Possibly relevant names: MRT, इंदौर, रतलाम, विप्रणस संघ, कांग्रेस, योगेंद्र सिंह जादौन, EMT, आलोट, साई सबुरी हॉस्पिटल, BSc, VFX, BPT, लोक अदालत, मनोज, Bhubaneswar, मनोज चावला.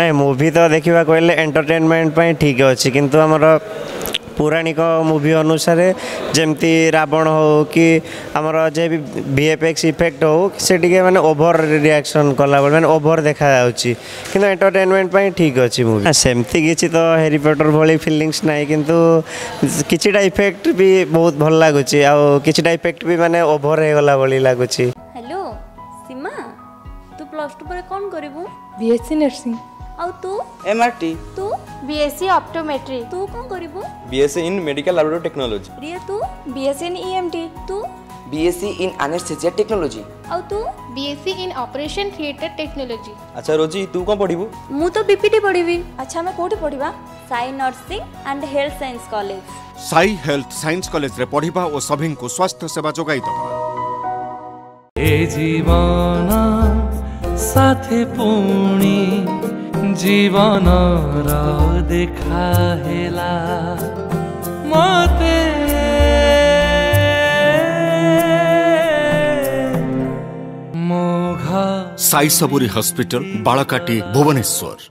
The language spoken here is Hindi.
ना मुवी तो देखा कहले एंटरटेनमेंट ठीक अच्छी किंतु आमर पौराणिक मुवी अनुसार जमती रावण हो कि आमर जे भी VFX इफेक्ट हो से माने ओभर रिएक्शन कला माने ओभर देखा जाउची किंतु एंटरटेनमेंट ठीक अच्छी मुवी सेमती किसी तो हैरी पॉटर भली फिलिंग्स ना किंतु किछिटा इफेक्ट भी बहुत भल लगुची आ किछिटा इफेक्ट भी माने ओभर हो गला भली लगुची। हेलो सीमा तू प्लस 2 पर कौन करबू? BSc nursing. और तू? MRT। तू? BSc optometry. तू कौन करिबो? BSc in medical laboratory technology. Riya तू? BSc in EMT। तू? BSc in anaesthesia technology. और तू? BSc in operation theatre technology. अच्छा रोजी तू कौन पढिबो? मु तो BPT पढिबी। अच्छा मैं कोठे पढिबा? Sai nursing and health science college. Sai health science college रे पढिबा ओ सभिं को स्वास्थ्य सेवा जोगाई दबा। ए जीवना साथे पूर्णी जीवन देखा हेला मते साई सबुरी हॉस्पिटल बालकाटी भुवनेश्वर।